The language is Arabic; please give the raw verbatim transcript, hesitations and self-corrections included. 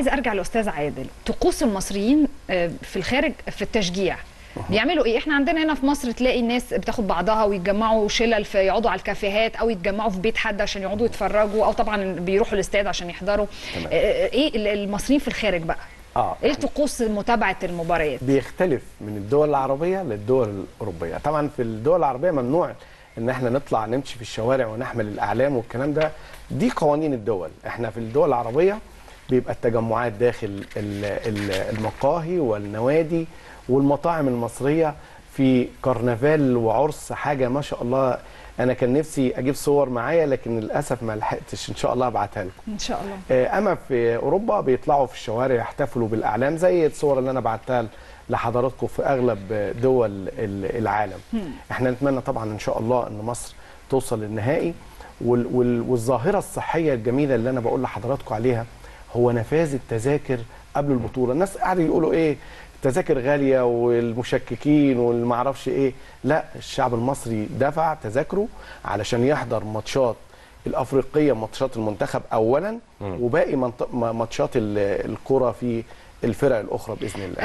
عايز ارجع لاستاذ عادل. طقوس المصريين في الخارج في التشجيع بيعملوا ايه؟ احنا عندنا هنا في مصر تلاقي الناس بتاخد بعضها ويتجمعوا شلل، في يقعدوا على الكافيهات او يتجمعوا في بيت حد عشان يقعدوا يتفرجوا، او طبعا بيروحوا الاستاد عشان يحضروا. تمام. ايه المصريين في الخارج بقى؟ اه ايه طقوس متابعه المباريات؟ بيختلف من الدول العربيه للدول الاوروبيه. طبعا في الدول العربيه ممنوع ان احنا نطلع نمشي في الشوارع ونحمل الاعلام والكلام ده، دي قوانين الدول. احنا في الدول العربيه بيبقى التجمعات داخل المقاهي والنوادي والمطاعم المصرية في كرنفال وعرس، حاجة ما شاء الله. أنا كان نفسي أجيب صور معايا لكن للأسف ما لحقتش، إن شاء الله أبعتها لكم إن شاء الله. أما في أوروبا بيطلعوا في الشوارع يحتفلوا بالأعلام زي الصور اللي أنا بعتها لحضراتكم في أغلب دول العالم. إحنا نتمنى طبعا إن شاء الله إن مصر توصل للنهائي، والظاهرة الصحية الجميلة اللي أنا بقول لحضراتكم عليها هو نفاذ التذاكر قبل البطوله. الناس قاعدين يقولوا ايه التذاكر غاليه والمشككين والمعرفش ايه، لا الشعب المصري دفع تذاكره علشان يحضر ماتشات الافريقيه، ماتشات المنتخب اولا وباقي ماتشات الكره في الفرق الاخرى باذن الله.